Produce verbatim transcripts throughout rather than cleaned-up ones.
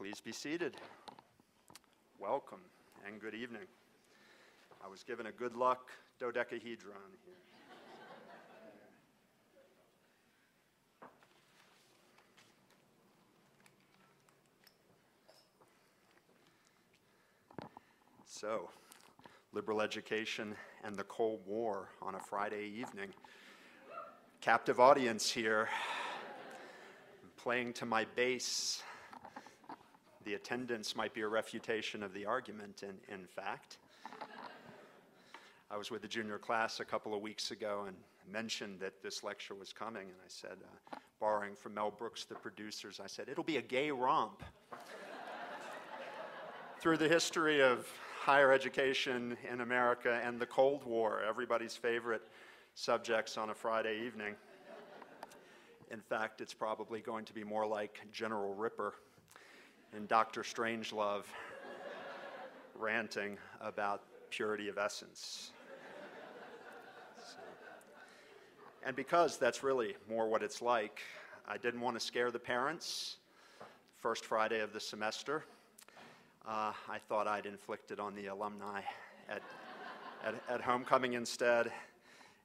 Please be seated. Welcome and good evening. I was given a good luck dodecahedron here. So, liberal education and the Cold War on a Friday evening. Captive audience here. I'm playing to my bass. The attendance might be a refutation of the argument, in, in fact. I was with the junior class a couple of weeks ago and mentioned that this lecture was coming, and I said, uh, borrowing from Mel Brooks, the producers, I said, it'll be a gay romp through the history of higher education in America and the Cold War, everybody's favorite subjects on a Friday evening. In fact, it's probably going to be more like General Ripper and Doctor Strangelove ranting about purity of essence. So. And because that's really more what it's like, I didn't want to scare the parents first Friday of the semester. Uh, I thought I'd inflict it on the alumni at, at, at homecoming instead,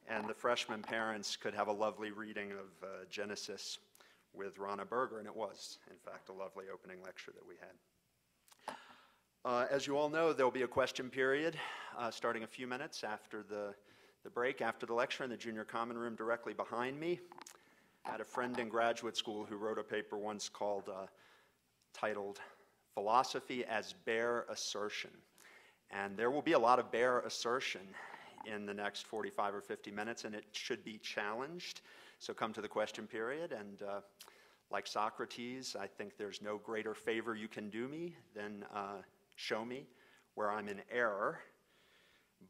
and the freshman parents could have a lovely reading of uh, Genesis with Rona Burger, and it was, in fact, a lovely opening lecture that we had. Uh, as you all know, there'll be a question period uh, starting a few minutes after the, the break, after the lecture, in the junior common room directly behind me. I had a friend in graduate school who wrote a paper once called, uh, titled, Philosophy as Bare Assertion. And there will be a lot of bare assertion in the next forty-five or fifty minutes, and it should be challenged. So come to the question period, and uh, like Socrates, I think there's no greater favor you can do me than uh, show me where I'm in error.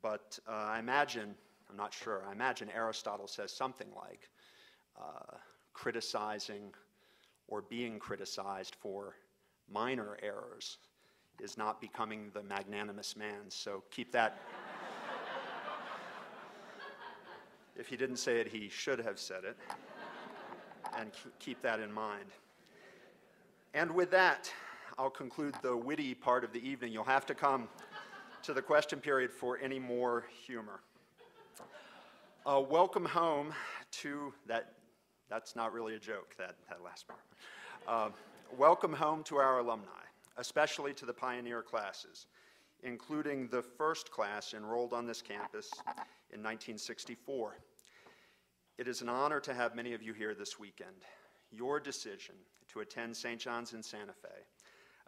But uh, I imagine, I'm not sure, I imagine Aristotle says something like uh, criticizing or being criticized for minor errors is not becoming the magnanimous man, so keep that. If he didn't say it, he should have said it, and keep that in mind. And with that, I'll conclude the witty part of the evening. You'll have to come to the question period for any more humor. Uh, welcome home to that. That's not really a joke, that, that last part. Uh, Welcome home to our alumni, especially to the pioneer classes, including the first class enrolled on this campus in nineteen sixty-four. It is an honor to have many of you here this weekend. Your decision to attend Saint John's in Santa Fe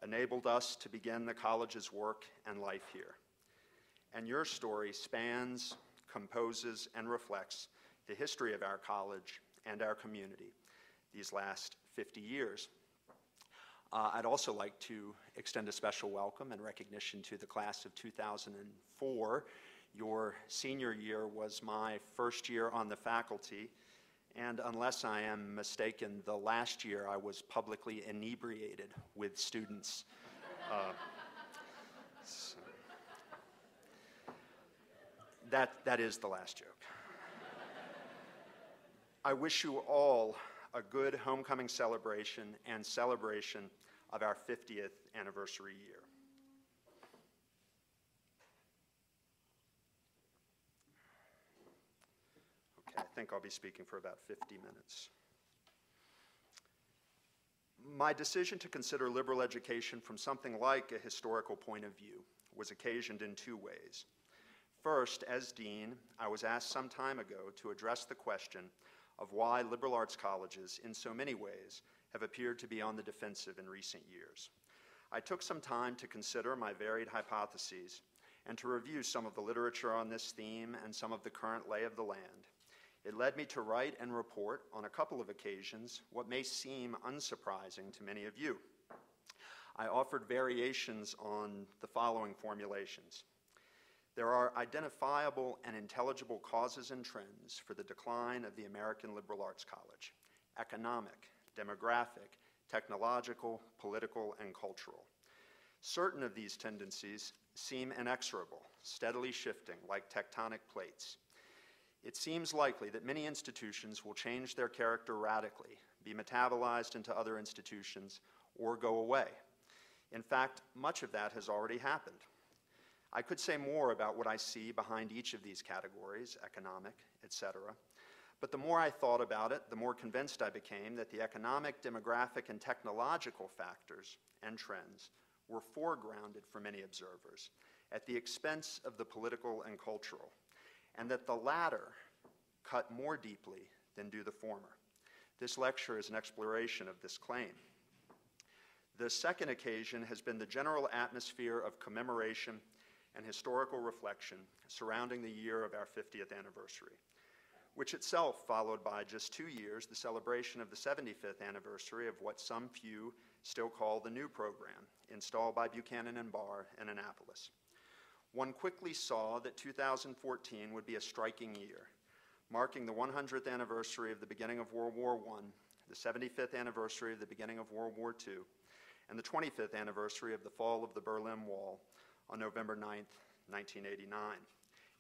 enabled us to begin the college's work and life here. And your story spans, composes, and reflects the history of our college and our community these last fifty years. Uh, I'd also like to extend a special welcome and recognition to the class of two thousand four. Your senior year was my first year on the faculty, and unless I am mistaken, the last year I was publicly inebriated with students. Uh, so. That, that is the last joke. I wish you all a good homecoming celebration and celebration of our fiftieth anniversary year. Okay, I think I'll be speaking for about fifty minutes. My decision to consider liberal education from something like a historical point of view was occasioned in two ways. First, as dean, I was asked some time ago to address the question of why liberal arts colleges, in so many ways, have appeared to be on the defensive in recent years. I took some time to consider my varied hypotheses and to review some of the literature on this theme and some of the current lay of the land. It led me to write and report on a couple of occasions what may seem unsurprising to many of you. I offered variations on the following formulations. There are identifiable and intelligible causes and trends for the decline of the American liberal arts college: economic, demographic, technological, political, and cultural. Certain of these tendencies seem inexorable, steadily shifting like tectonic plates. It seems likely that many institutions will change their character radically, be metabolized into other institutions, or go away. In fact, much of that has already happened. I could say more about what I see behind each of these categories, economic, et cetera, but the more I thought about it, the more convinced I became that the economic, demographic, and technological factors and trends were foregrounded for many observers at the expense of the political and cultural, and that the latter cut more deeply than do the former. This lecture is an exploration of this claim. The second occasion has been the general atmosphere of commemoration and historical reflection surrounding the year of our fiftieth anniversary, which itself followed by just two years the celebration of the seventy-fifth anniversary of what some few still call the new program, installed by Buchanan and Barr in Annapolis. One quickly saw that two thousand fourteen would be a striking year, marking the one hundredth anniversary of the beginning of World War One, the seventy-fifth anniversary of the beginning of World War Two, and the twenty-fifth anniversary of the fall of the Berlin Wall on November ninth, nineteen eighty-nine,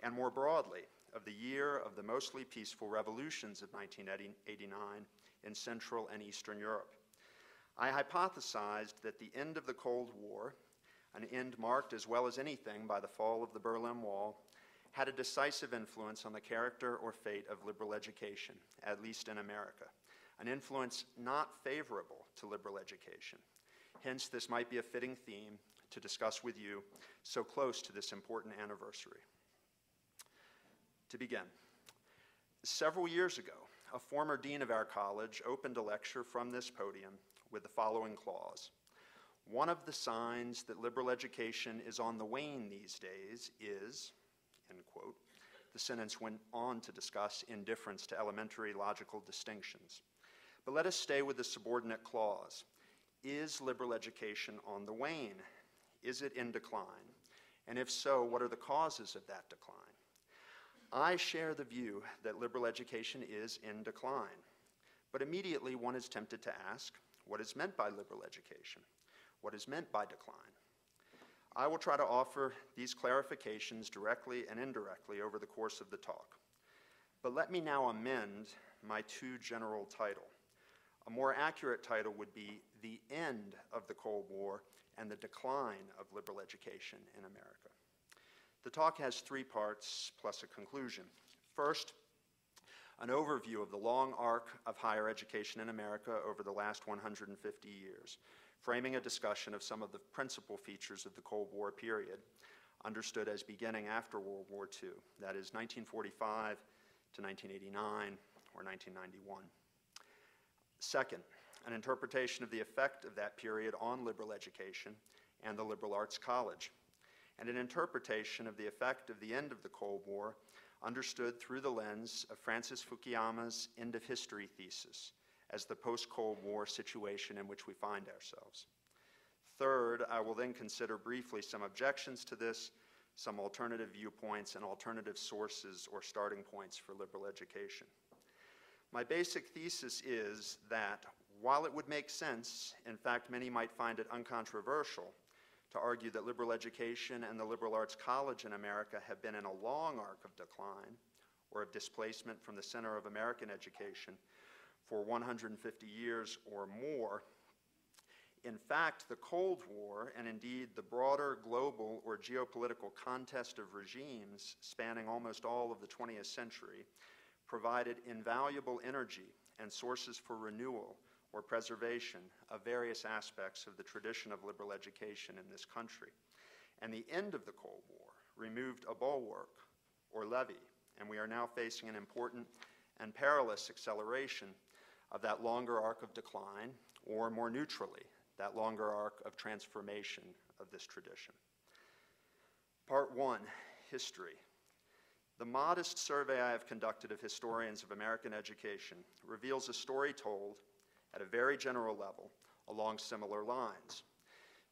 and more broadly, of the year of the mostly peaceful revolutions of nineteen eighty-nine in Central and Eastern Europe. I hypothesized that the end of the Cold War, an end marked as well as anything by the fall of the Berlin Wall, had a decisive influence on the character or fate of liberal education, at least in America, an influence not favorable to liberal education. Hence, this might be a fitting theme to discuss with you so close to this important anniversary. To begin, several years ago, a former dean of our college opened a lecture from this podium with the following clause. One of the signs that liberal education is on the wane these days is, end quote. The sentence went on to discuss indifference to elementary logical distinctions. But let us stay with the subordinate clause. Is liberal education on the wane? Is it in decline? And if so, what are the causes of that decline? I share the view that liberal education is in decline, but immediately one is tempted to ask, what is meant by liberal education? What is meant by decline? I will try to offer these clarifications directly and indirectly over the course of the talk, but let me now amend my too general title. A more accurate title would be The End of the Cold War and the Decline of Liberal Education in America. The talk has three parts plus a conclusion. First, an overview of the long arc of higher education in America over the last one hundred fifty years, framing a discussion of some of the principal features of the Cold War period, understood as beginning after World War Two, that is nineteen forty-five to nineteen eighty-nine or nineteen ninety-one. Second, an interpretation of the effect of that period on liberal education and the liberal arts college, and an interpretation of the effect of the end of the Cold War understood through the lens of Francis Fukuyama's end of history thesis as the post-Cold War situation in which we find ourselves. Third, I will then consider briefly some objections to this, some alternative viewpoints and alternative sources or starting points for liberal education. My basic thesis is that while it would make sense, in fact many might find it uncontroversial, to argue that liberal education and the liberal arts college in America have been in a long arc of decline or of displacement from the center of American education for one hundred fifty years or more. In fact, the Cold War and indeed the broader global or geopolitical contest of regimes spanning almost all of the twentieth century provided invaluable energy and sources for renewal or preservation of various aspects of the tradition of liberal education in this country. And the end of the Cold War removed a bulwark or levee, and we are now facing an important and perilous acceleration of that longer arc of decline, or more neutrally, that longer arc of transformation of this tradition. Part one, history. The modest survey I have conducted of historians of American education reveals a story told at a very general level along similar lines.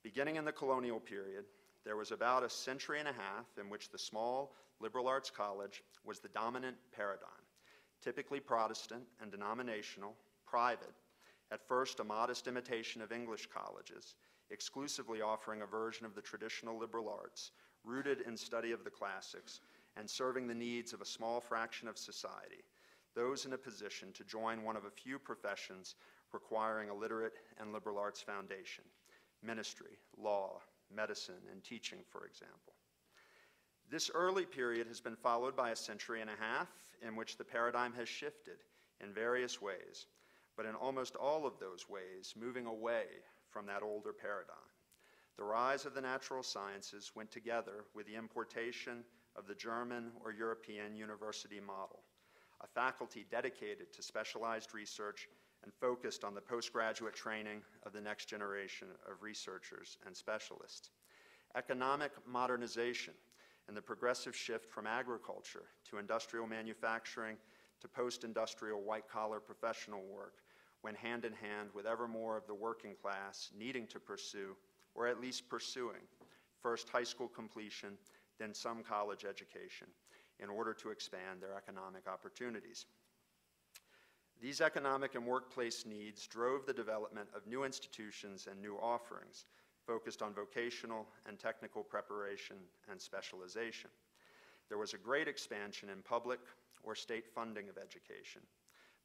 Beginning in the colonial period, there was about a century and a half in which the small liberal arts college was the dominant paradigm, typically Protestant and denominational, private, at first a modest imitation of English colleges, exclusively offering a version of the traditional liberal arts, rooted in study of the classics and serving the needs of a small fraction of society, those in a position to join one of a few professions requiring a literate and liberal arts foundation, ministry, law, medicine, and teaching, for example. This early period has been followed by a century and a half in which the paradigm has shifted in various ways, but in almost all of those ways, moving away from that older paradigm. The rise of the natural sciences went together with the importation of the German or European university model, a faculty dedicated to specialized research and focused on the postgraduate training of the next generation of researchers and specialists. Economic modernization and the progressive shift from agriculture to industrial manufacturing to post-industrial white-collar professional work went hand in hand with ever more of the working class needing to pursue, or at least pursuing, first high school completion, then some college education, in order to expand their economic opportunities. These economic and workplace needs drove the development of new institutions and new offerings focused on vocational and technical preparation and specialization. There was a great expansion in public or state funding of education,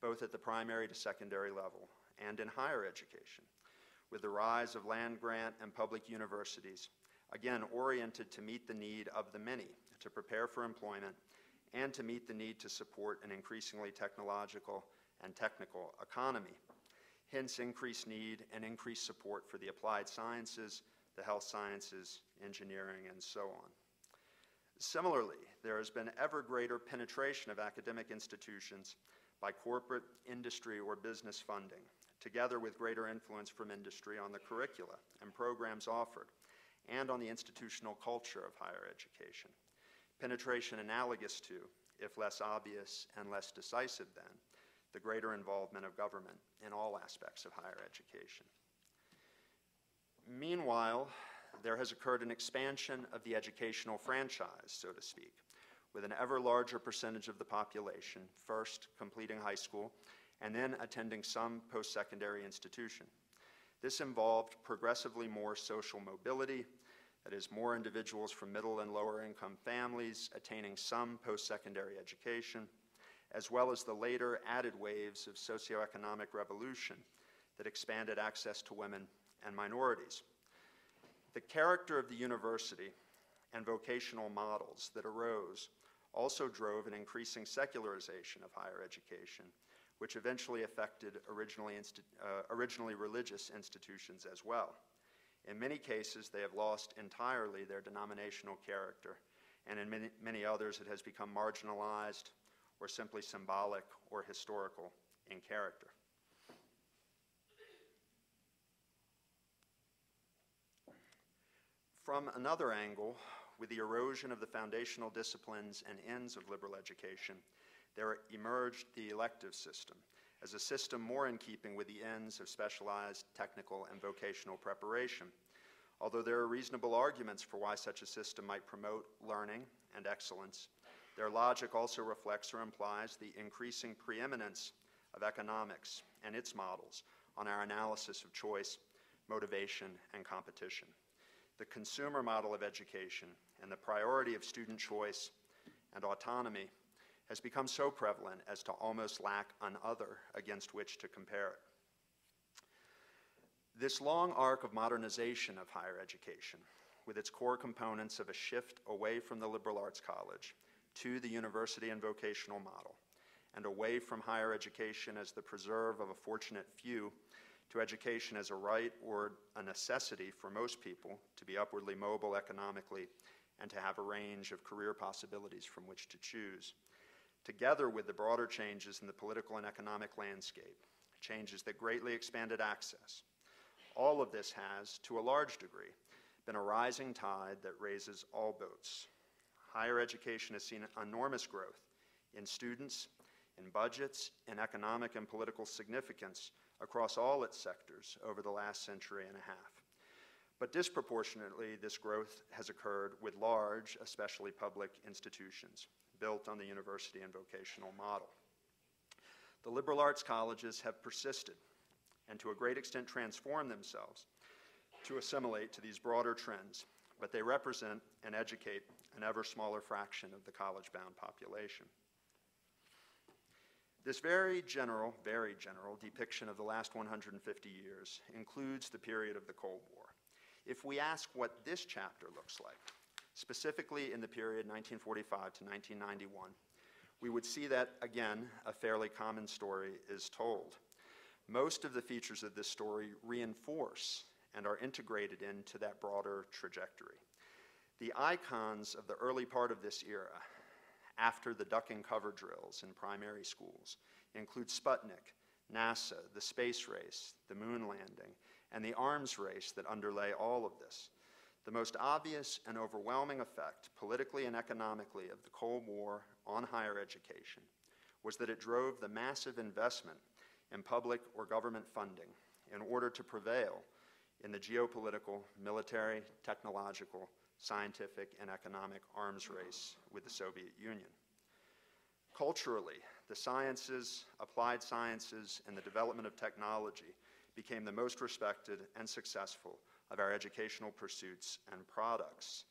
both at the primary to secondary level and in higher education, with the rise of land grant and public universities, again oriented to meet the need of the many, to prepare for employment, and to meet the need to support an increasingly technological and technical economy. Hence, increased need and increased support for the applied sciences, the health sciences, engineering, and so on. Similarly, there has been ever greater penetration of academic institutions by corporate, industry, or business funding, together with greater influence from industry on the curricula and programs offered, and on the institutional culture of higher education. Penetration analogous to, if less obvious and less decisive than, the greater involvement of government in all aspects of higher education. Meanwhile, there has occurred an expansion of the educational franchise, so to speak, with an ever larger percentage of the population first completing high school and then attending some post-secondary institution. This involved progressively more social mobility, that is, more individuals from middle and lower income families attaining some post-secondary education, as well as the later added waves of socioeconomic revolution that expanded access to women and minorities. The character of the university and vocational models that arose also drove an increasing secularization of higher education, which eventually affected originally, uh, originally religious institutions as well. In many cases, they have lost entirely their denominational character, and in many, many others, it has become marginalized or simply symbolic or historical in character. From another angle, with the erosion of the foundational disciplines and ends of liberal education, there emerged the elective system as a system more in keeping with the ends of specialized technical and vocational preparation, although there are reasonable arguments for why such a system might promote learning and excellence. Their logic also reflects or implies the increasing preeminence of economics and its models on our analysis of choice, motivation, and competition. The consumer model of education and the priority of student choice and autonomy has become so prevalent as to almost lack an other against which to compare it. This long arc of modernization of higher education, with its core components of a shift away from the liberal arts college to the university and vocational model, and away from higher education as the preserve of a fortunate few to education as a right or a necessity for most people to be upwardly mobile economically and to have a range of career possibilities from which to choose, together with the broader changes in the political and economic landscape, changes that greatly expanded access. All of this has, to a large degree, been a rising tide that raises all boats. Higher education has seen enormous growth in students, in budgets, in economic and political significance across all its sectors over the last century and a half. But disproportionately, this growth has occurred with large, especially public institutions, built on the university and vocational model. The liberal arts colleges have persisted and to a great extent transformed themselves to assimilate to these broader trends, but they represent and educate an ever smaller fraction of the college-bound population. This very general, very general depiction of the last one hundred fifty years includes the period of the Cold War if we ask what this chapter looks like, specifically in the period nineteen forty-five to nineteen ninety-one, we would see that, again, a fairly common story is told. Most of the features of this story reinforce and are integrated into that broader trajectory. The icons of the early part of this era, after the duck and cover drills in primary schools, include Sputnik, NASA, the space race, the moon landing, and the arms race that underlay all of this. The most obvious and overwhelming effect, politically and economically, of the Cold War on higher education was that it drove the massive investment in public or government funding in order to prevail in the geopolitical, military, technological, scientific, and economic arms race with the Soviet Union. Culturally, the sciences, applied sciences, and the development of technology became the most respected and successful of our educational pursuits and products.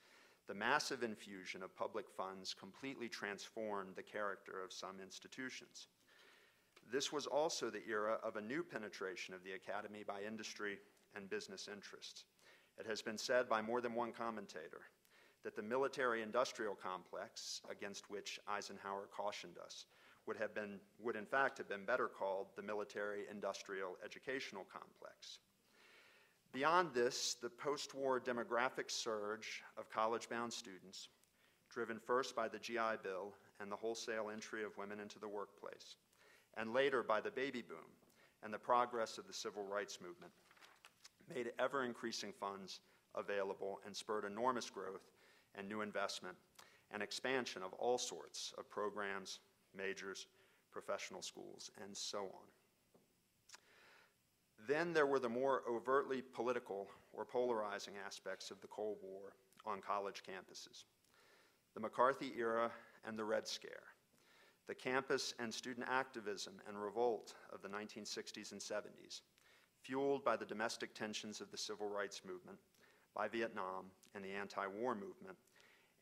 The massive infusion of public funds completely transformed the character of some institutions. This was also the era of a new penetration of the academy by industry and business interests. It has been said by more than one commentator that the military-industrial complex, against which Eisenhower cautioned us, would have been, would in fact have been better called the military-industrial educational complex. Beyond this, the post-war demographic surge of college-bound students, driven first by the G I Bill and the wholesale entry of women into the workplace, and later by the baby boom and the progress of the civil rights movement, made ever-increasing funds available and spurred enormous growth and new investment and expansion of all sorts of programs, majors, professional schools, and so on. Then there were the more overtly political or polarizing aspects of the Cold War on college campuses. The McCarthy era and the Red Scare, the campus and student activism and revolt of the nineteen sixties and seventies, fueled by the domestic tensions of the civil rights movement, by Vietnam and the anti-war movement,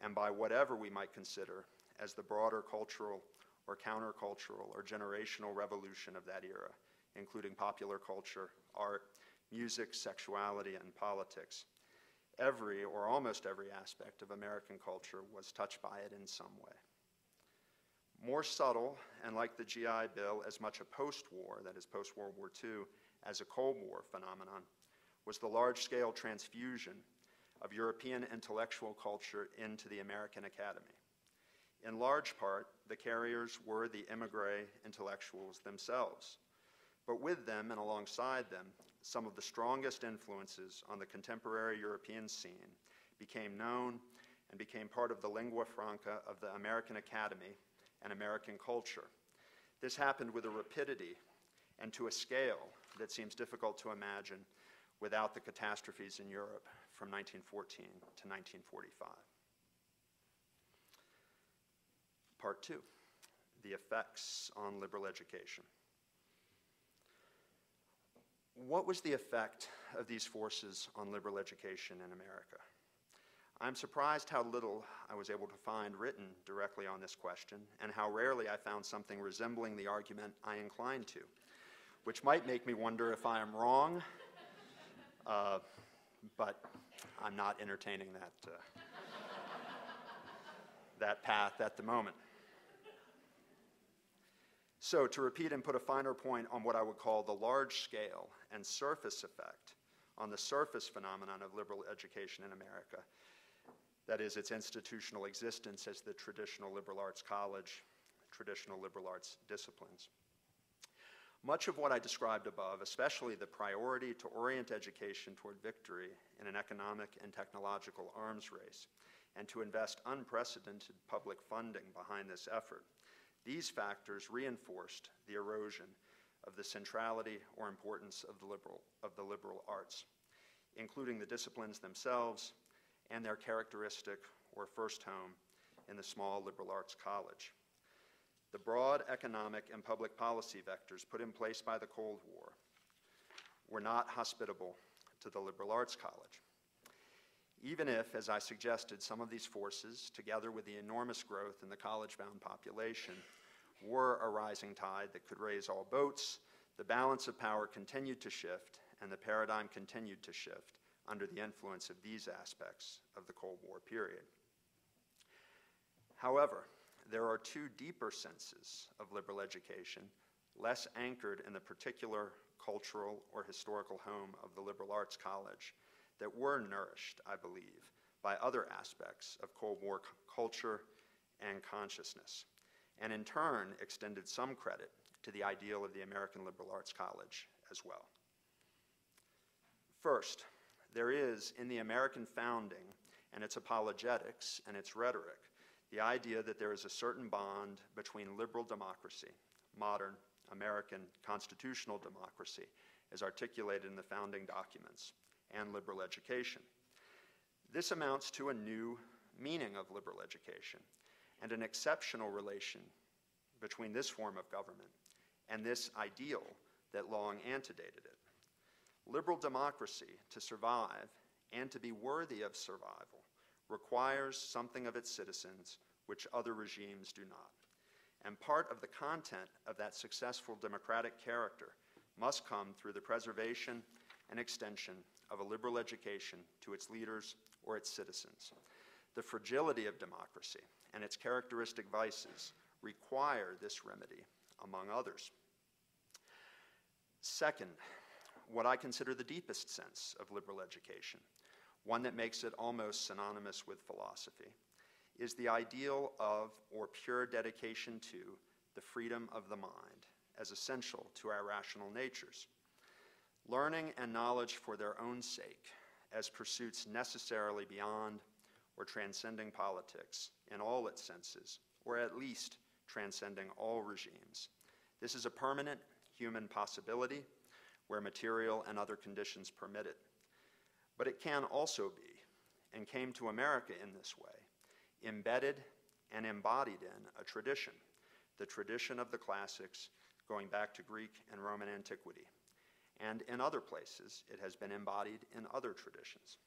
and by whatever we might consider as the broader cultural or countercultural or generational revolution of that era, including popular culture, art, music, sexuality, and politics. Every or almost every aspect of American culture was touched by it in some way. More subtle, and like the G I Bill, as much a post-war, that is post-World War Two, as a Cold War phenomenon, was the large-scale transfusion of European intellectual culture into the American academy. In large part, the carriers were the émigré intellectuals themselves, but with them and alongside them, some of the strongest influences on the contemporary European scene became known and became part of the lingua franca of the American academy and American culture. This happened with a rapidity and to a scale that seems difficult to imagine without the catastrophes in Europe from nineteen fourteen to nineteen forty-five. Part two, the effects on liberal education. What was the effect of these forces on liberal education in America? I'm surprised how little I was able to find written directly on this question, and how rarely I found something resembling the argument I inclined to, which might make me wonder if I am wrong. Uh, but I'm not entertaining that, uh, that path at the moment. So to repeat and put a finer point on what I would call the large scale and surface effect on the surface phenomenon of liberal education in America, that is its institutional existence as the traditional liberal arts college, traditional liberal arts disciplines. Much of what I described above, especially the priority to orient education toward victory in an economic and technological arms race, and to invest unprecedented public funding behind this effort, these factors reinforced the erosion of the centrality or importance of the liberal, of the liberal arts, including the disciplines themselves and their characteristic or first home in the small liberal arts college. The broad economic and public policy vectors put in place by the Cold War were not hospitable to the liberal arts college. Even if, as I suggested, some of these forces, together with the enormous growth in the college-bound population, were a rising tide that could raise all boats, the balance of power continued to shift, and the paradigm continued to shift under the influence of these aspects of the Cold War period. However, there are two deeper senses of liberal education, less anchored in the particular cultural or historical home of the liberal arts college, that were nourished, I believe, by other aspects of Cold War culture and consciousness, and in turn extended some credit to the ideal of the American liberal arts college as well. First, there is in the American founding and its apologetics and its rhetoric the idea that there is a certain bond between liberal democracy, modern American constitutional democracy, as articulated in the founding documents, and liberal education. This amounts to a new meaning of liberal education and an exceptional relation between this form of government and this ideal that long antedated it. Liberal democracy, to survive and to be worthy of survival, requires something of its citizens which other regimes do not. And part of the content of that successful democratic character must come through the preservation and extension of a liberal education to its leaders or its citizens. The fragility of democracy and its characteristic vices require this remedy, among others. Second, what I consider the deepest sense of liberal education, one that makes it almost synonymous with philosophy, is the ideal of or pure dedication to the freedom of the mind as essential to our rational natures. Learning and knowledge for their own sake as pursuits necessarily beyond or transcending politics in all its senses, or at least transcending all regimes. This is a permanent human possibility where material and other conditions permit it. But it can also be, and came to America in this way, embedded and embodied in a tradition, the tradition of the classics going back to Greek and Roman antiquity. And in other places, it has been embodied in other traditions.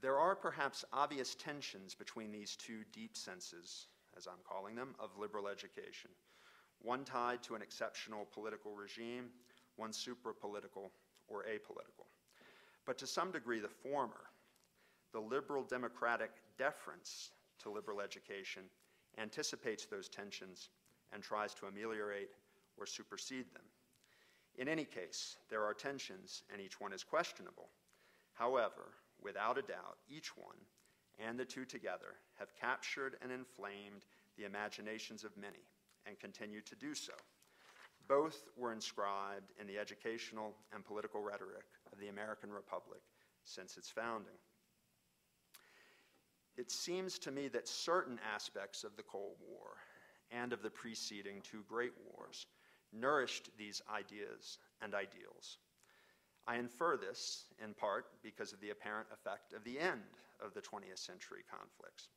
There are perhaps obvious tensions between these two deep senses, as I'm calling them, of liberal education, one tied to an exceptional political regime, one suprapolitical or apolitical. But to some degree, the former, the liberal democratic deference to liberal education, anticipates those tensions and tries to ameliorate or supersede them. In any case, there are tensions, and each one is questionable. However, without a doubt, each one, and the two together, have captured and inflamed the imaginations of many, and continue to do so. Both were inscribed in the educational and political rhetoric of the American Republic since its founding. It seems to me that certain aspects of the Cold War and of the preceding two great wars nourished these ideas and ideals. I infer this, in part, because of the apparent effect of the end of the twentieth century conflicts.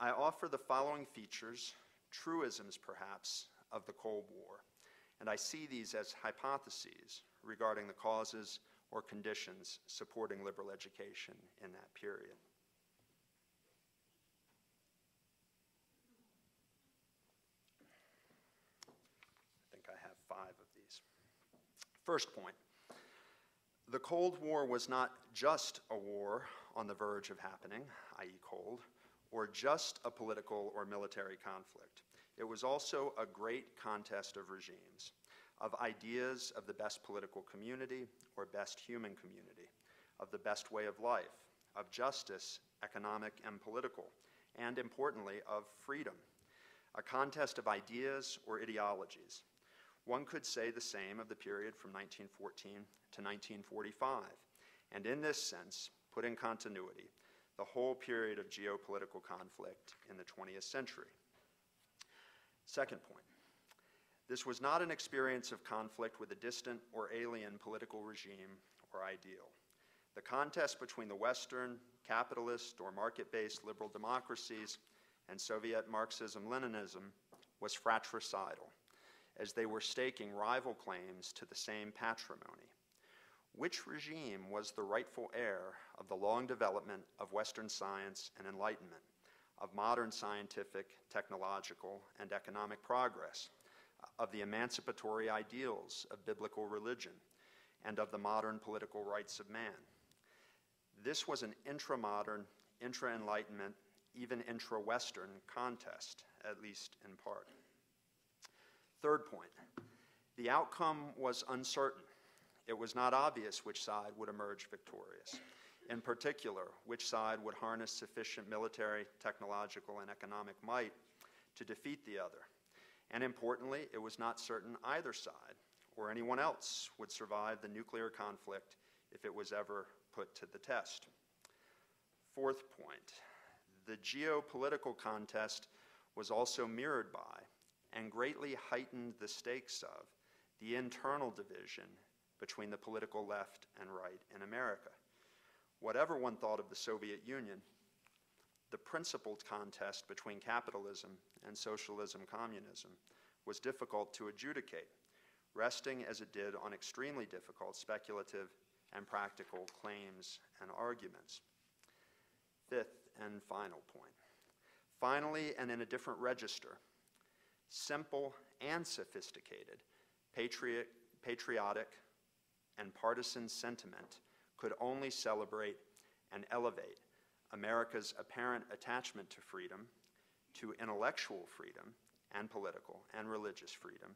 I offer the following features, truisms perhaps, of the Cold War, and I see these as hypotheses regarding the causes or conditions supporting liberal education in that period. I have five of these. First point, the Cold War was not just a war on the verge of happening, that is cold, or just a political or military conflict. It was also a great contest of regimes, of ideas of the best political community or best human community, of the best way of life, of justice, economic and political, and importantly, of freedom, a contest of ideas or ideologies. One could say the same of the period from nineteen fourteen to nineteen forty-five, and in this sense, put in continuity, the whole period of geopolitical conflict in the twentieth century. Second point, this was not an experience of conflict with a distant or alien political regime or ideal. The contest between the Western, capitalist, or market-based liberal democracies and Soviet Marxism-Leninism was fratricidal, as they were staking rival claims to the same patrimony. Which regime was the rightful heir of the long development of Western science and enlightenment, of modern scientific, technological, and economic progress, of the emancipatory ideals of biblical religion, and of the modern political rights of man. This was an intra-modern, intra-Enlightenment, even intra-Western contest, at least in part. Third point, the outcome was uncertain. It was not obvious which side would emerge victorious. In particular, which side would harness sufficient military, technological, and economic might to defeat the other. And importantly, it was not certain either side or anyone else would survive the nuclear conflict if it was ever put to the test. Fourth point, the geopolitical contest was also mirrored by and greatly heightened the stakes of the internal division between the political left and right in America. Whatever one thought of the Soviet Union, the principled contest between capitalism and socialism, communism, was difficult to adjudicate, resting as it did on extremely difficult speculative and practical claims and arguments. Fifth and final point. Finally, and in a different register, simple and sophisticated, patriot, patriotic and partisan sentiment could only celebrate and elevate America's apparent attachment to freedom, to intellectual freedom, and political and religious freedom,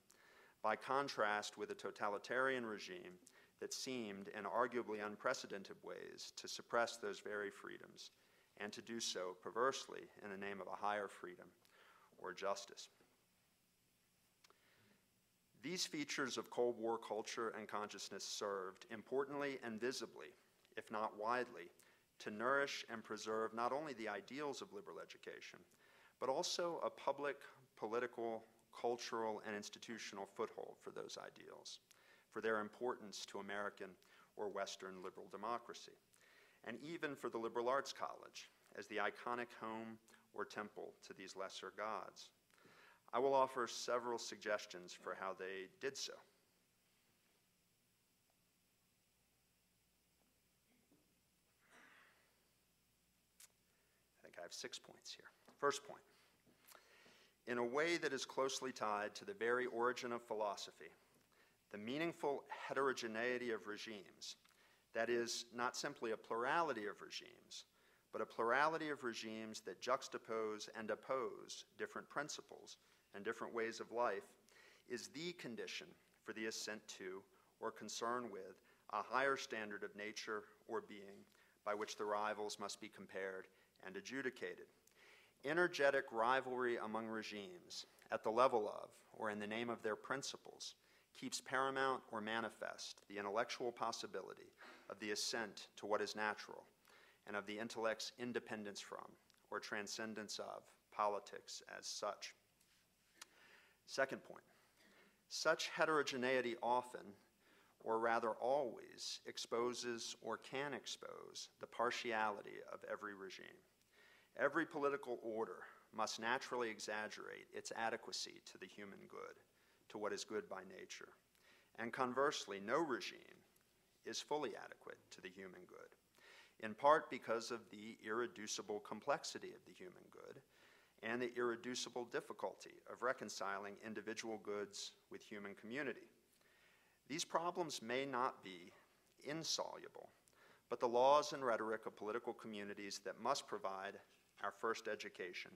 by contrast with a totalitarian regime that seemed, in arguably unprecedented ways, to suppress those very freedoms, and to do so perversely in the name of a higher freedom or justice. These features of Cold War culture and consciousness served, importantly and visibly, if not widely, to nourish and preserve not only the ideals of liberal education, but also a public, political, cultural, and institutional foothold for those ideals, for their importance to American or Western liberal democracy, and even for the liberal arts college as the iconic home or temple to these lesser gods. I will offer several suggestions for how they did so. I have six points here. First point, in a way that is closely tied to the very origin of philosophy, the meaningful heterogeneity of regimes, that is, not simply a plurality of regimes, but a plurality of regimes that juxtapose and oppose different principles and different ways of life, is the condition for the assent to or concern with a higher standard of nature or being by which the rivals must be compared and adjudicated. Energetic rivalry among regimes at the level of or in the name of their principles keeps paramount or manifest the intellectual possibility of the assent to what is natural and of the intellect's independence from or transcendence of politics as such. Second point, such heterogeneity often, or rather always, exposes or can expose the partiality of every regime. Every political order must naturally exaggerate its adequacy to the human good, to what is good by nature. And conversely, no regime is fully adequate to the human good, in part because of the irreducible complexity of the human good and the irreducible difficulty of reconciling individual goods with human community. These problems may not be insoluble, but the laws and rhetoric of political communities that must provide our first education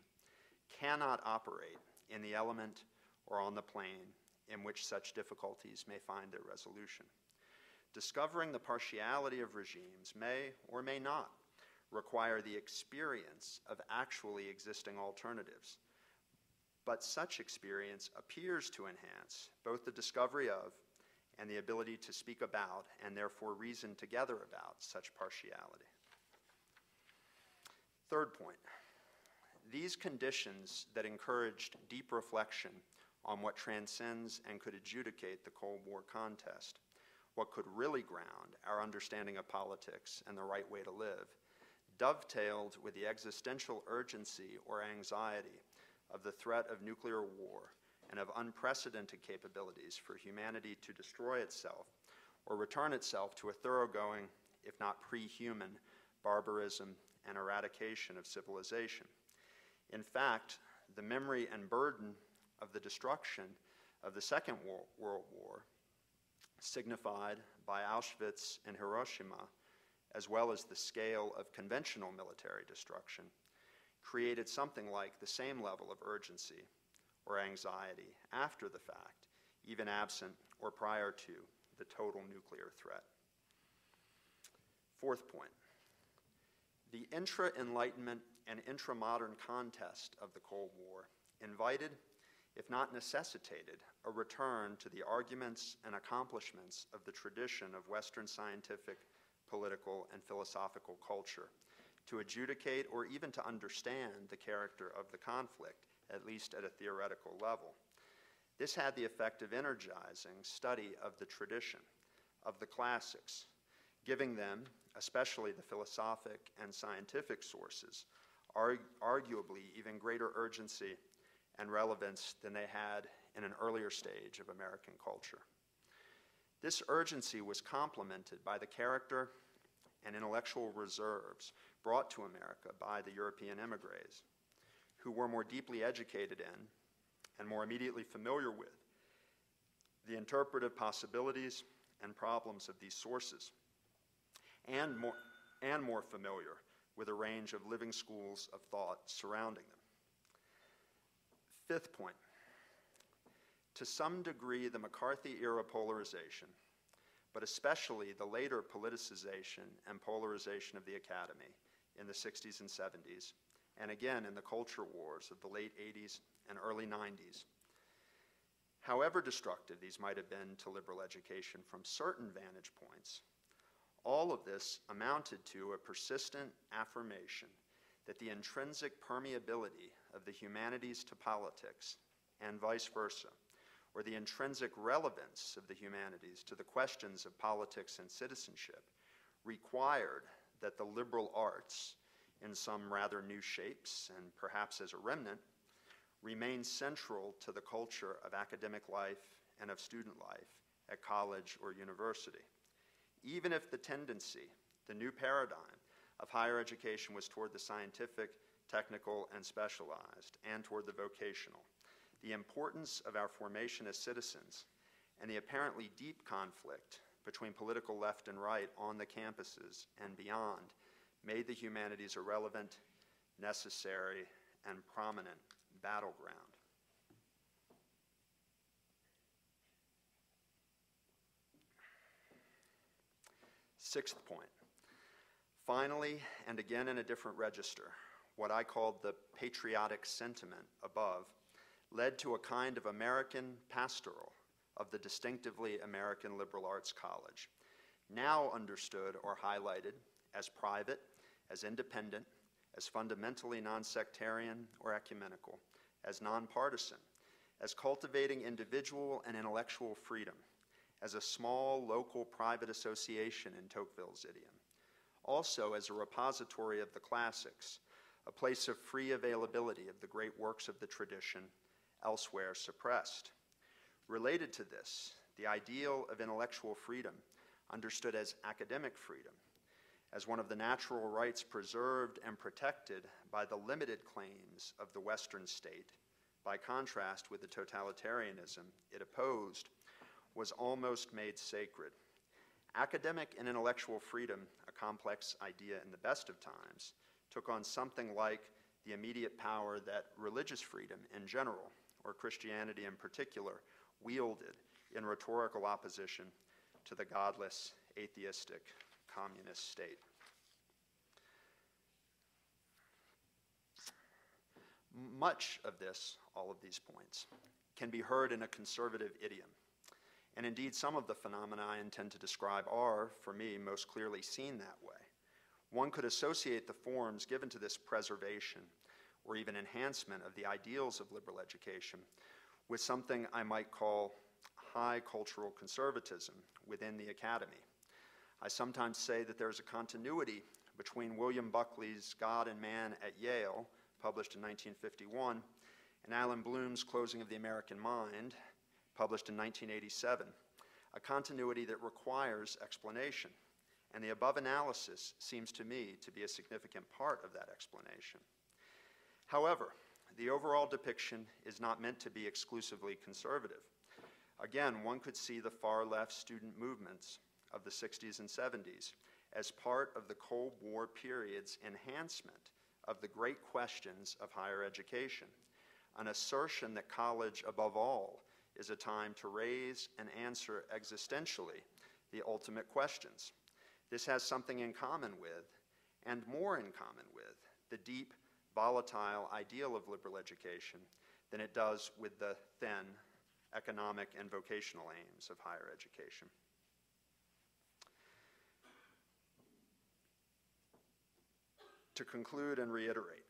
cannot operate in the element or on the plane in which such difficulties may find their resolution. Discovering the partiality of regimes may or may not require the experience of actually existing alternatives, but such experience appears to enhance both the discovery of and the ability to speak about and therefore reason together about such partiality. Third point, these conditions that encouraged deep reflection on what transcends and could adjudicate the Cold War contest, what could really ground our understanding of politics and the right way to live, dovetailed with the existential urgency or anxiety of the threat of nuclear war and of unprecedented capabilities for humanity to destroy itself or return itself to a thoroughgoing, if not pre-human, barbarism and eradication of civilization. In fact, the memory and burden of the destruction of the Second World War signified by Auschwitz and Hiroshima, as well as the scale of conventional military destruction, created something like the same level of urgency or anxiety after the fact, even absent or prior to the total nuclear threat. Fourth point, the intra-Enlightenment and intra-modern contest of the Cold War invited, if not necessitated, a return to the arguments and accomplishments of the tradition of Western scientific, political, and philosophical culture to adjudicate or even to understand the character of the conflict, at least at a theoretical level. This had the effect of energizing study of the tradition, of the classics, giving them, especially the philosophic and scientific sources, arg- arguably even greater urgency and relevance than they had in an earlier stage of American culture. This urgency was complemented by the character and intellectual reserves brought to America by the European émigrés, who were more deeply educated in and more immediately familiar with the interpretive possibilities and problems of these sources, and more, and more familiar with a range of living schools of thought surrounding them. Fifth point, to some degree, the McCarthy-era polarization, but especially the later politicization and polarization of the academy in the sixties and seventies, and again in the culture wars of the late eighties and early nineties. However destructive these might have been to liberal education from certain vantage points, all of this amounted to a persistent affirmation that the intrinsic permeability of the humanities to politics and vice versa, or the intrinsic relevance of the humanities to the questions of politics and citizenship, required that the liberal arts, in some rather new shapes and perhaps as a remnant, remain central to the culture of academic life and of student life at college or university, even if the tendency, the new paradigm, of higher education was toward the scientific, technical, and specialized, and toward the vocational. The importance of our formation as citizens and the apparently deep conflict between political left and right on the campuses and beyond made the humanities a relevant, necessary, and prominent battleground. Sixth point. Finally, and again in a different register, what I called the patriotic sentiment above led to a kind of American pastoral of the distinctively American liberal arts college, now understood or highlighted as private, as independent, as fundamentally non-sectarian or ecumenical, as nonpartisan, as cultivating individual and intellectual freedom, as a small local private association in Tocqueville's idiom, also as a repository of the classics, a place of free availability of the great works of the tradition elsewhere suppressed. Related to this, the ideal of intellectual freedom, understood as academic freedom, as one of the natural rights preserved and protected by the limited claims of the Western state, by contrast with the totalitarianism it opposed, was almost made sacred. Academic and intellectual freedom, a complex idea in the best of times, took on something like the immediate power that religious freedom in general, or Christianity in particular, wielded in rhetorical opposition to the godless, atheistic, communist state. Much of this, all of these points, can be heard in a conservative idiom. And indeed, some of the phenomena I intend to describe are, for me, most clearly seen that way. One could associate the forms given to this preservation or even enhancement of the ideals of liberal education with something I might call high cultural conservatism within the academy. I sometimes say that there's a continuity between William Buckley's God and Man at Yale, published in nineteen fifty-one, and Alan Bloom's Closing of the American Mind, published in nineteen eighty-seven, a continuity that requires explanation, and the above analysis seems to me to be a significant part of that explanation. However, the overall depiction is not meant to be exclusively conservative. Again, one could see the far-left student movements of the sixties and seventies as part of the Cold War period's enhancement of the great questions of higher education, an assertion that college, above all, is a time to raise and answer existentially the ultimate questions. This has something in common with, and more in common with, the deep, volatile ideal of liberal education than it does with the thin economic and vocational aims of higher education. To conclude and reiterate,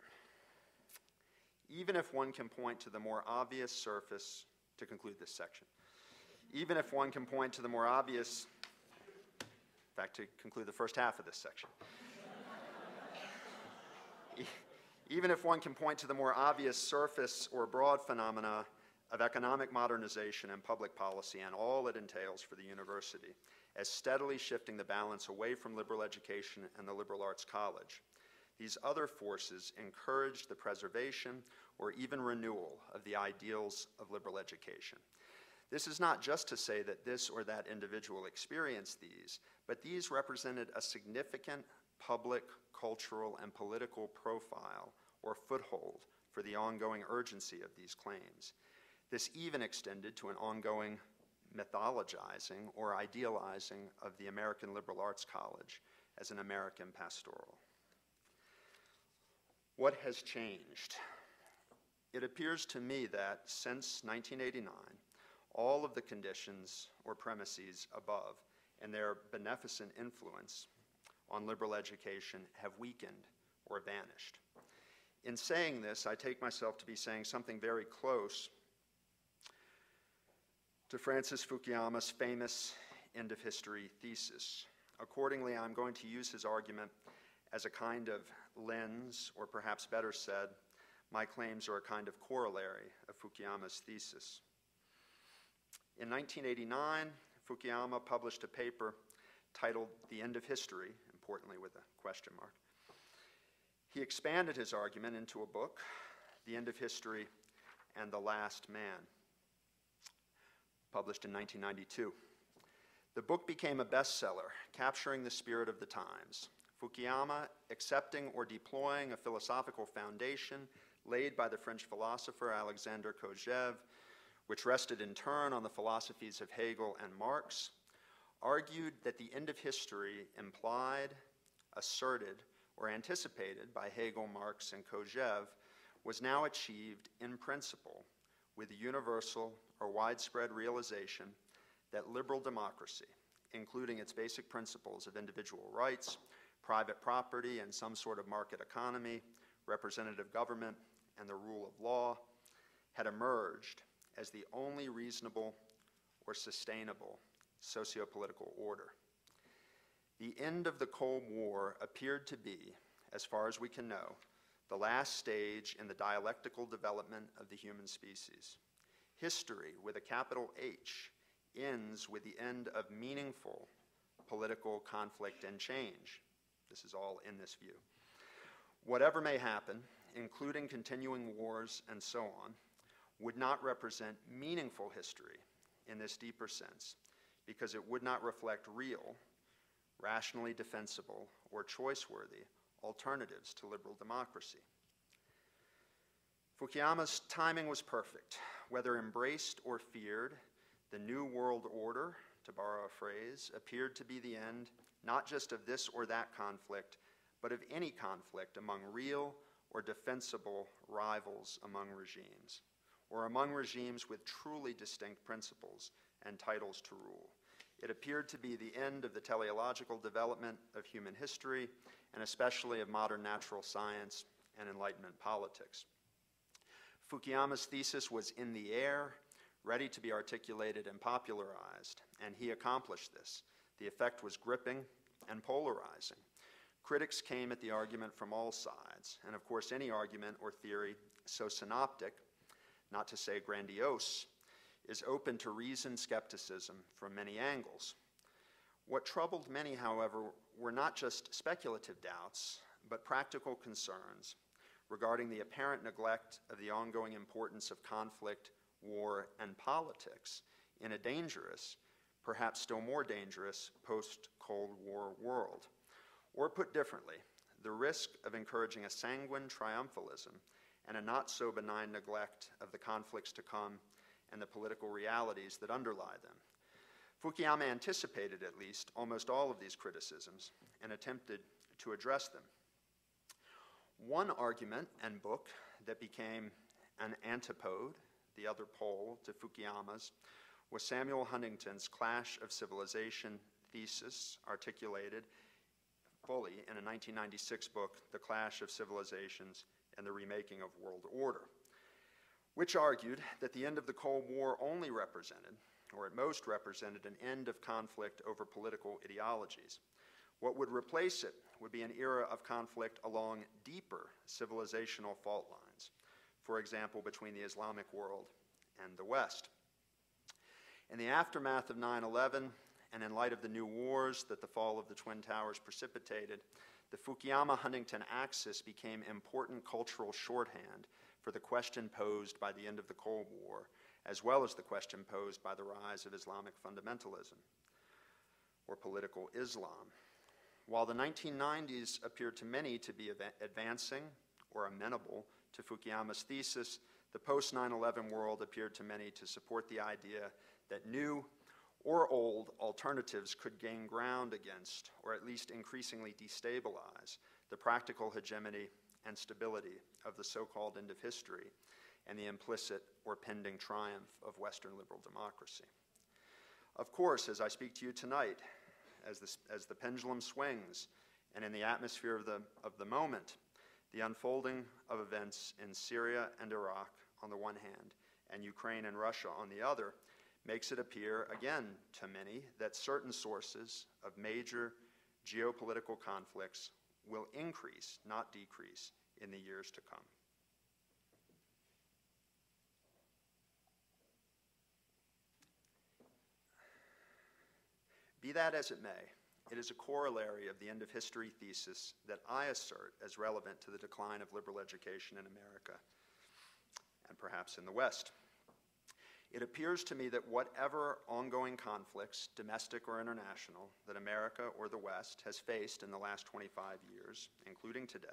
even if one can point to the more obvious surface, to conclude this section, even if one can point to the more obvious, in fact, to conclude the first half of this section, even if one can point to the more obvious surface or broad phenomena of economic modernization and public policy and all it entails for the university as steadily shifting the balance away from liberal education and the liberal arts college, these other forces encourage the preservation or even renewal of the ideals of liberal education. This is not just to say that this or that individual experienced these, but these represented a significant public, cultural, and political profile or foothold for the ongoing urgency of these claims. This even extended to an ongoing mythologizing or idealizing of the American liberal arts college as an American pastoral. What has changed? It appears to me that since nineteen eighty-nine, all of the conditions or premises above and their beneficent influence on liberal education have weakened or vanished. In saying this, I take myself to be saying something very close to Francis Fukuyama's famous end of history thesis. Accordingly, I'm going to use his argument as a kind of lens, or perhaps better said, my claims are a kind of corollary of Fukuyama's thesis. In nineteen eighty-nine, Fukuyama published a paper titled The End of History, importantly with a question mark. He expanded his argument into a book, The End of History and the Last Man, published in nineteen ninety-two. The book became a bestseller, capturing the spirit of the times. Fukuyama accepting or deploying a philosophical foundation laid by the French philosopher Alexandre Kojève, which rested in turn on the philosophies of Hegel and Marx, argued that the end of history implied, asserted, or anticipated by Hegel, Marx, and Kojève was now achieved in principle with a universal or widespread realization that liberal democracy, including its basic principles of individual rights, private property and some sort of market economy, representative government, and the rule of law, had emerged as the only reasonable or sustainable socio-political order. The end of the Cold War appeared to be, as far as we can know, the last stage in the dialectical development of the human species. History, with a capital H, ends with the end of meaningful political conflict and change. This is all in this view. Whatever may happen, including continuing wars and so on, would not represent meaningful history in this deeper sense, because it would not reflect real, rationally defensible, or choice-worthy alternatives to liberal democracy. Fukuyama's timing was perfect. Whether embraced or feared, the New World Order, to borrow a phrase, appeared to be the end, not just of this or that conflict, but of any conflict among real or defensible rivals among regimes, or among regimes with truly distinct principles and titles to rule. It appeared to be the end of the teleological development of human history, and especially of modern natural science and Enlightenment politics. Fukuyama's thesis was in the air, ready to be articulated and popularized, and he accomplished this. The effect was gripping and polarizing. Critics came at the argument from all sides, and of course any argument or theory so synoptic, not to say grandiose, is open to reasoned skepticism from many angles. What troubled many, however, were not just speculative doubts, but practical concerns regarding the apparent neglect of the ongoing importance of conflict, war, and politics in a dangerous, perhaps still more dangerous, post-Cold War world. Or put differently, the risk of encouraging a sanguine triumphalism and a not-so-benign neglect of the conflicts to come and the political realities that underlie them. Fukuyama anticipated, at least, almost all of these criticisms and attempted to address them. One argument and book that became an antipode, the other pole, to Fukuyama's was Samuel Huntington's Clash of Civilization thesis, articulated fully in a nineteen ninety-six book, The Clash of Civilizations and the Remaking of World Order, which argued that the end of the Cold War only represented, or at most represented, an end of conflict over political ideologies. What would replace it would be an era of conflict along deeper civilizational fault lines, for example, between the Islamic world and the West. In the aftermath of nine eleven, and in light of the new wars that the fall of the Twin Towers precipitated, the Fukuyama-Huntington axis became important cultural shorthand for the question posed by the end of the Cold War, as well as the question posed by the rise of Islamic fundamentalism, or political Islam. While the nineteen nineties appeared to many to be advancing or amenable to Fukuyama's thesis, the post nine eleven world appeared to many to support the idea that new or old alternatives could gain ground against, or at least increasingly destabilize, the practical hegemony and stability of the so-called end of history and the implicit or pending triumph of Western liberal democracy. Of course, as I speak to you tonight, as the, as the pendulum swings and in the atmosphere of the, of the moment, the unfolding of events in Syria and Iraq on the one hand, and Ukraine and Russia on the other, makes it appear, again to many, that certain sources of major geopolitical conflicts will increase, not decrease, in the years to come. Be that as it may, it is a corollary of the end of history thesis that I assert as relevant to the decline of liberal education in America and perhaps in the West. It appears to me that whatever ongoing conflicts, domestic or international, that America or the West has faced in the last twenty-five years, including today,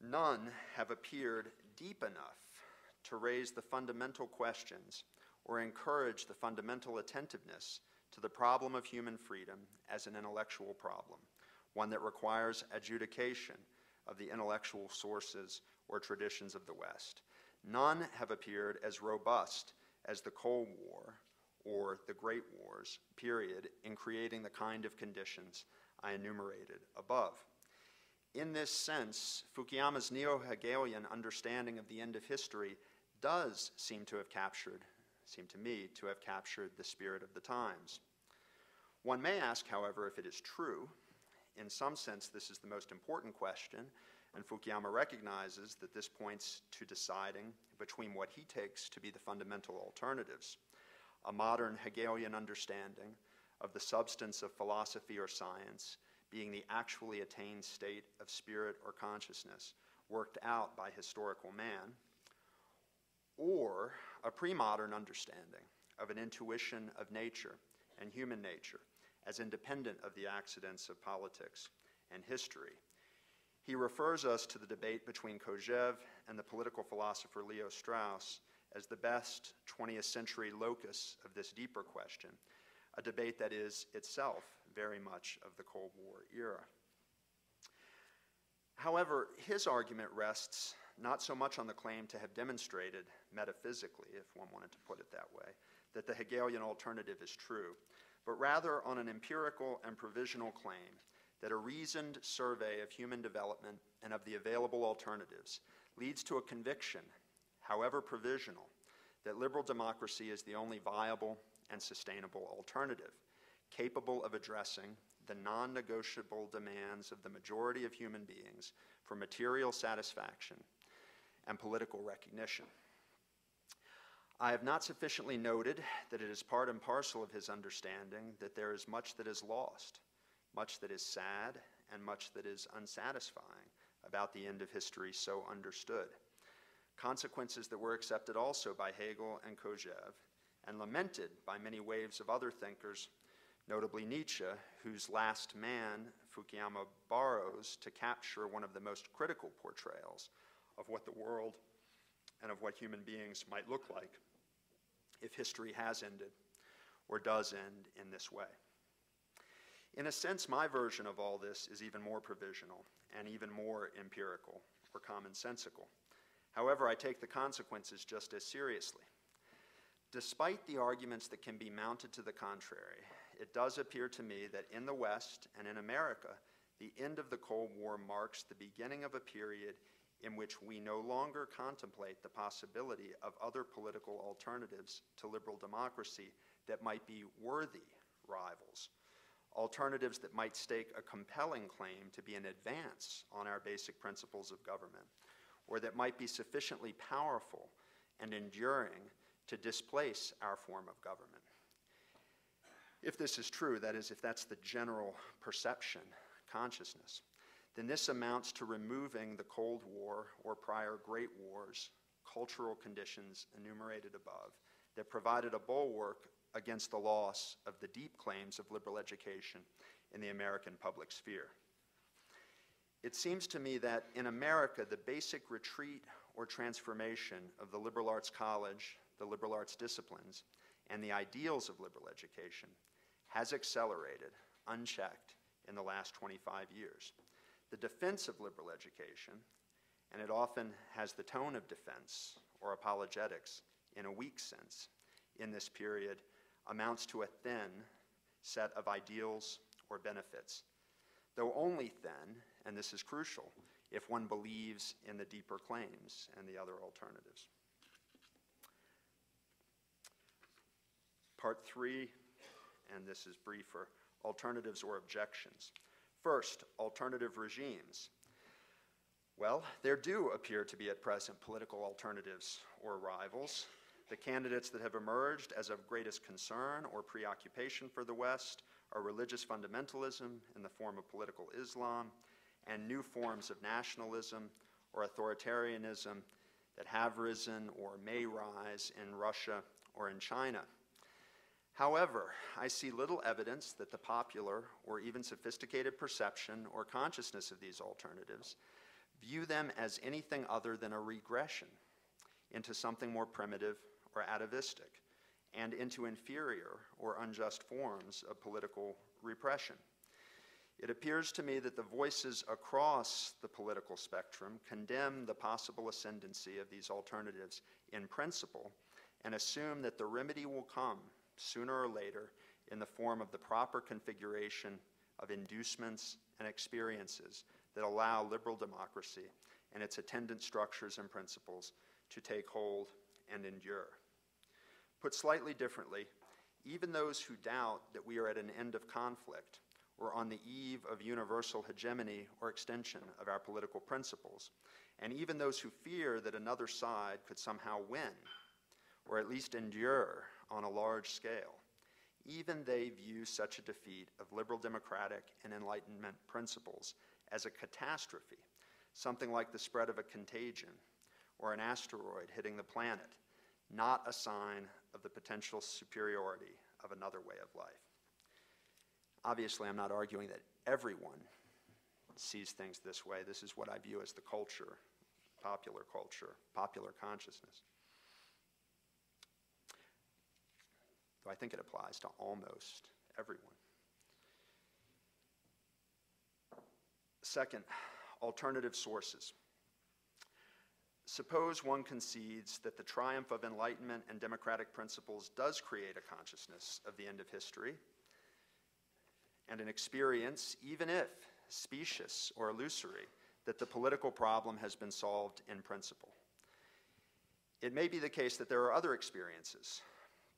none have appeared deep enough to raise the fundamental questions or encourage the fundamental attentiveness to the problem of human freedom as an intellectual problem, one that requires adjudication of the intellectual sources or traditions of the West. None have appeared as robust as the Cold War or the Great Wars period in creating the kind of conditions I enumerated above. In this sense, Fukuyama's neo-Hegelian understanding of the end of history does seem to have captured, seem to me, to have captured the spirit of the times. One may ask, however, if it is true. In some sense, this is the most important question, and Fukuyama recognizes that this points to deciding between what he takes to be the fundamental alternatives, a modern Hegelian understanding of the substance of philosophy or science being the actually attained state of spirit or consciousness worked out by historical man, or a pre-modern understanding of an intuition of nature and human nature as independent of the accidents of politics and history. He refers us to the debate between Kojève and the political philosopher Leo Strauss as the best twentieth century locus of this deeper question, a debate that is itself very much of the Cold War era. However, his argument rests not so much on the claim to have demonstrated metaphysically, if one wanted to put it that way, that the Hegelian alternative is true, but rather on an empirical and provisional claim that a reasoned survey of human development and of the available alternatives leads to a conviction, however provisional, that liberal democracy is the only viable and sustainable alternative, capable of addressing the non-negotiable demands of the majority of human beings for material satisfaction and political recognition. I have not sufficiently noted that it is part and parcel of his understanding that there is much that is lost, much that is sad, and much that is unsatisfying about the end of history so understood. Consequences that were accepted also by Hegel and Kojève, and lamented by many waves of other thinkers, notably Nietzsche, whose Last Man Fukuyama borrows to capture one of the most critical portrayals of what the world and of what human beings might look like if history has ended or does end in this way. In a sense, my version of all this is even more provisional and even more empirical or commonsensical. However, I take the consequences just as seriously. Despite the arguments that can be mounted to the contrary, it does appear to me that in the West and in America, the end of the Cold War marks the beginning of a period in which we no longer contemplate the possibility of other political alternatives to liberal democracy that might be worthy rivals, alternatives that might stake a compelling claim to be an advance on our basic principles of government, or that might be sufficiently powerful and enduring to displace our form of government. If this is true, that is, if that's the general perception, consciousness, then this amounts to removing the Cold War or prior Great Wars, cultural conditions enumerated above, that provided a bulwark against the loss of the deep claims of liberal education in the American public sphere. It seems to me that in America, the basic retreat or transformation of the liberal arts college, the liberal arts disciplines, and the ideals of liberal education has accelerated, unchecked, in the last twenty-five years. The defense of liberal education, and it often has the tone of defense or apologetics in a weak sense, in this period amounts to a thin set of ideals or benefits, though only thin, and this is crucial, if one believes in the deeper claims and the other alternatives. Part three, and this is briefer, alternatives or objections. First, alternative regimes. Well, there do appear to be at present political alternatives or rivals. The candidates that have emerged as of greatest concern or preoccupation for the West are religious fundamentalism in the form of political Islam and new forms of nationalism or authoritarianism that have risen or may rise in Russia or in China. However, I see little evidence that the popular or even sophisticated perception or consciousness of these alternatives view them as anything other than a regression into something more primitive or atavistic and into inferior or unjust forms of political repression. It appears to me that the voices across the political spectrum condemn the possible ascendancy of these alternatives in principle and assume that the remedy will come sooner or later in the form of the proper configuration of inducements and experiences that allow liberal democracy and its attendant structures and principles to take hold and endure. Put slightly differently, even those who doubt that we are at an end of conflict or on the eve of universal hegemony or extension of our political principles, and even those who fear that another side could somehow win or at least endure on a large scale, even they view such a defeat of liberal democratic and Enlightenment principles as a catastrophe, something like the spread of a contagion or an asteroid hitting the planet, not a sign of the potential superiority of another way of life. Obviously, I'm not arguing that everyone sees things this way. This is what I view as the culture, popular culture, popular consciousness. Though I think it applies to almost everyone. Second, alternative sources. Suppose one concedes that the triumph of Enlightenment and democratic principles does create a consciousness of the end of history and an experience, even if specious or illusory, that the political problem has been solved in principle. It may be the case that there are other experiences,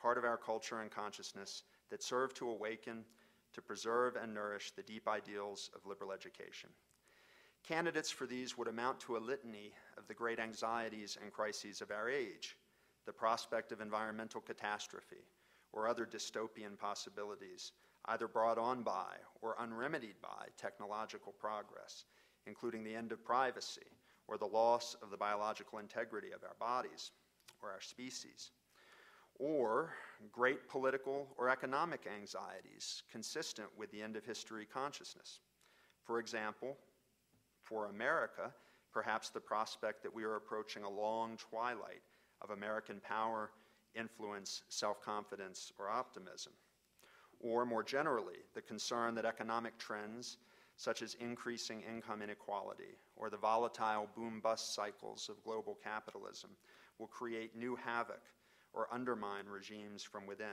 part of our culture and consciousness, that serve to awaken, to preserve and nourish the deep ideals of liberal education. Candidates for these would amount to a litany of the great anxieties and crises of our age, the prospect of environmental catastrophe or other dystopian possibilities, either brought on by or unremedied by technological progress, including the end of privacy or the loss of the biological integrity of our bodies or our species, or great political or economic anxieties consistent with the end of history consciousness. For example, for America, perhaps the prospect that we are approaching a long twilight of American power, influence, self-confidence, or optimism. Or more generally, the concern that economic trends such as increasing income inequality or the volatile boom-bust cycles of global capitalism will create new havoc or undermine regimes from within,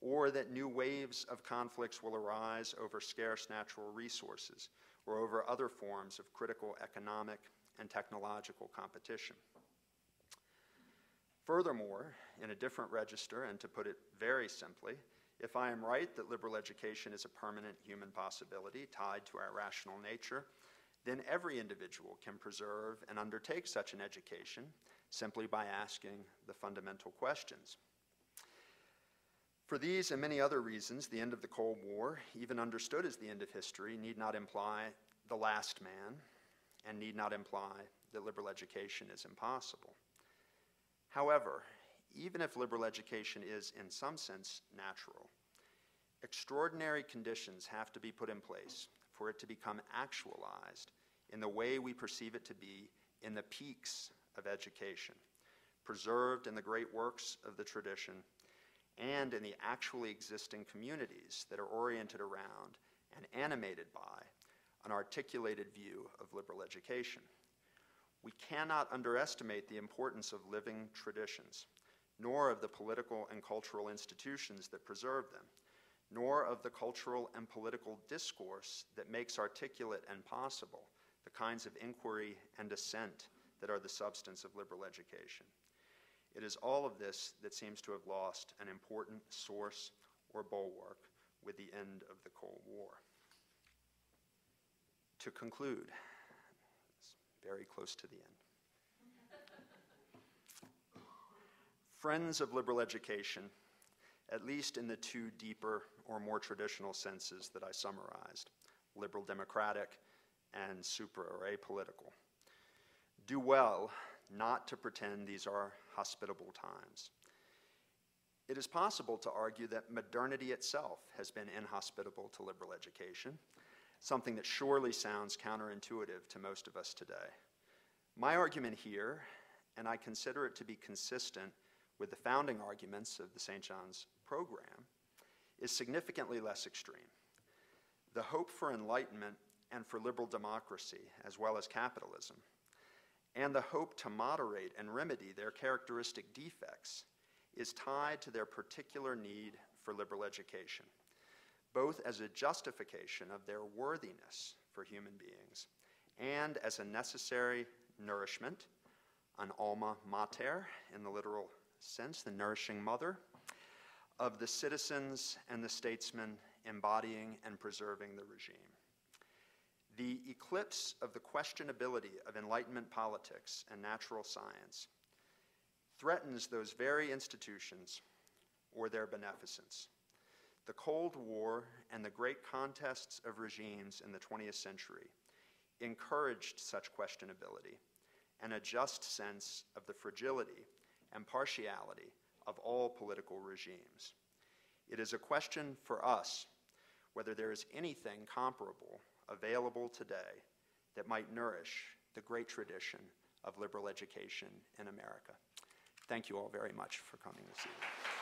or that new waves of conflicts will arise over scarce natural resources or over other forms of critical economic and technological competition. Furthermore, in a different register, and to put it very simply, if I am right that liberal education is a permanent human possibility tied to our rational nature, then every individual can preserve and undertake such an education simply by asking the fundamental questions. For these and many other reasons, the end of the Cold War, even understood as the end of history, need not imply the last man and need not imply that liberal education is impossible. However, even if liberal education is, in some sense, natural, extraordinary conditions have to be put in place for it to become actualized in the way we perceive it to be in the peaks of education, preserved in the great works of the tradition, and in the actually existing communities that are oriented around and animated by an articulated view of liberal education. We cannot underestimate the importance of living traditions, nor of the political and cultural institutions that preserve them, nor of the cultural and political discourse that makes articulate and possible the kinds of inquiry and dissent that are the substance of liberal education. It is all of this that seems to have lost an important source or bulwark with the end of the Cold War. To conclude, it's very close to the end. Friends of liberal education, at least in the two deeper or more traditional senses that I summarized, liberal democratic and super or apolitical, do well not to pretend these are hospitable times. It is possible to argue that modernity itself has been inhospitable to liberal education, something that surely sounds counterintuitive to most of us today. My argument here, and I consider it to be consistent with the founding arguments of the Saint John's program, is significantly less extreme. The hope for enlightenment and for liberal democracy, as well as capitalism, and the hope to moderate and remedy their characteristic defects is tied to their particular need for liberal education, both as a justification of their worthiness for human beings and as a necessary nourishment, an alma mater in the literal sense, the nourishing mother, of the citizens and the statesmen embodying and preserving the regime. The eclipse of the questionability of Enlightenment politics and natural science threatens those very institutions or their beneficence. The Cold War and the great contests of regimes in the twentieth century encouraged such questionability and a just sense of the fragility and partiality of all political regimes. It is a question for us whether there is anything comparable available today that might nourish the great tradition of liberal education in America. Thank you all very much for coming this evening.